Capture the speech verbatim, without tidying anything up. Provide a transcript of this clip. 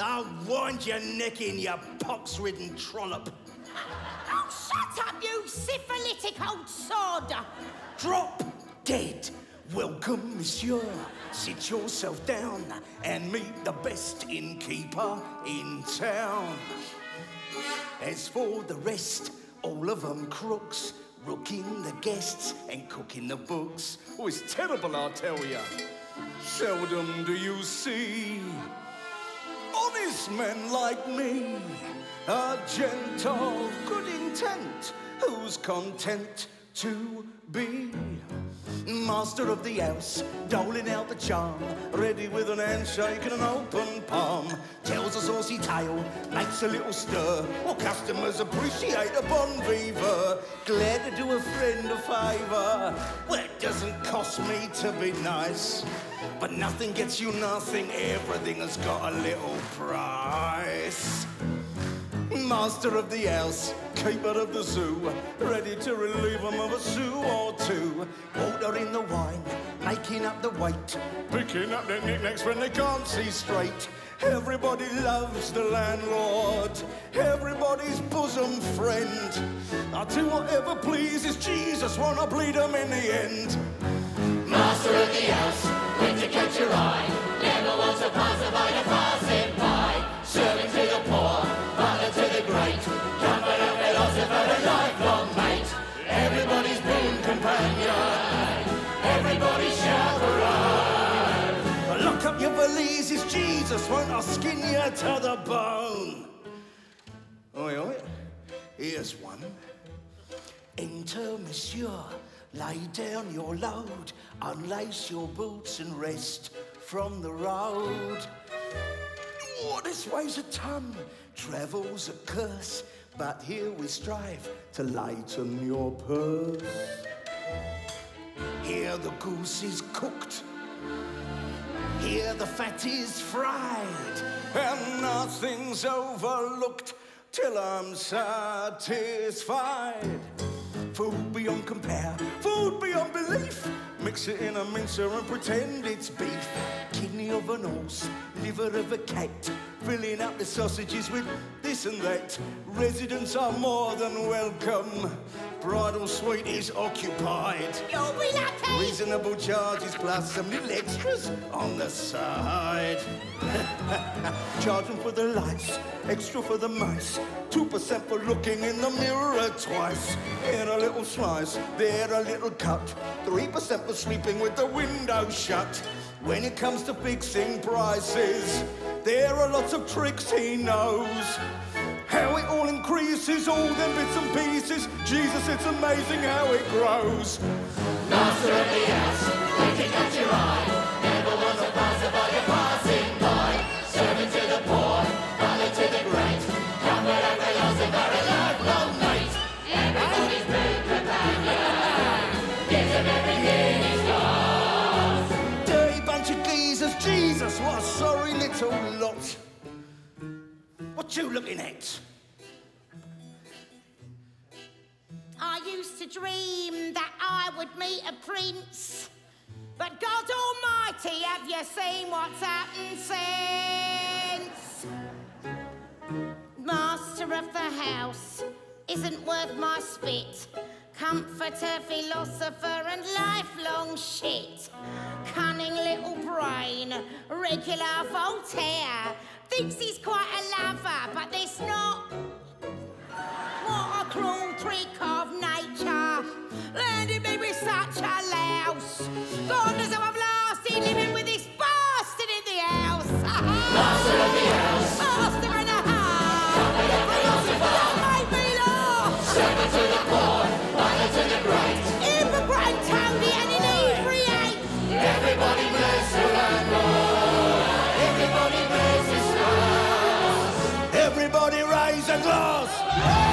I'll wind your neck in, you pox-ridden trollop. Oh, shut up, you syphilitic old sod! Drop dead. Welcome, monsieur. Sit yourself down and meet the best innkeeper in town. As for the rest, all of them crooks, rooking the guests and cooking the books. Oh, it's terrible, I tell ya. Seldom do you see honest men like me, a gent of good intent, who's content to be master of the house, doling out the charm, ready with an handshake and an open palm. Tells a saucy tale, makes a little stir. Well, customers appreciate a bon vivre. Glad to do a friend a favour. Well, it doesn't cost me to be nice, but nothing gets you nothing. Everything has got a little price. Master of the house, keeper of the zoo, ready to relieve them of a sou or two. Watering the wine, making up the weight, picking up their knickknacks when they can't see straight. Everybody loves the landlord, everybody's bosom friend. I do whatever pleases Jesus, wanna bleed them in the end. Master of the house, quick to catch your eye, never wants to pass by the passing by. Serving to the poor, father to the great, comfort and philosopher and lifelong mate. Everybody's boon companion, everybody's chaperone. Lock up your valises, Jesus, won't I skin you to the bone? Oi, oi, here's one. Enter, monsieur, lay down your load, unlace your boots and rest from the road. Oh, this way's a ton, travel's a curse, but here we strive to lighten your purse. Here the goose is cooked, here the fat is fried, and nothing's overlooked till I'm satisfied. Food beyond compare, food beyond belief. Mix it in a mincer and pretend it's beef. Kidney of an horse, liver of a cat, filling up the sausages with this and that. Residents are more than welcome, bridal suite is occupied. You'll be lucky. Reasonable charges plus some little extras on the side. Charging for the lights, extra for the mice, two percent for looking in the mirror twice. Here a little slice, there a little cut, three percent for sleeping with the window shut. When it comes to fixing prices, there are lots of tricks he knows. How it all increases, all them bits and pieces. Jesus, it's amazing how it grows. Master of the house, we can catch your eye, never was a passer by your passing by. Serving to the poor, father to the great, comfort and philosopher and lifelong mate. Everybody's big companion, gives him everything he's got. Dirty bunch of geezers, Jesus, what a sorry little lot. What you looking at? I used to dream that I would meet a prince, but God Almighty, have you seen what's happened since? Master of the house isn't worth my spit, comforter, philosopher and lifelong shit. Cunning little brain, regular Voltaire, thinks he's quite a lover, but there's not. What a cruel trick of nature, landing me with such a louse. God knows how I've lasted living with this bastard in the house. Master of the house, master in the house, don't make me laugh. Servant to the poor, father to the great, immigrant Tony and inebriate. Everybody bless the landlord. Everybody bless. Everybody raise a glass!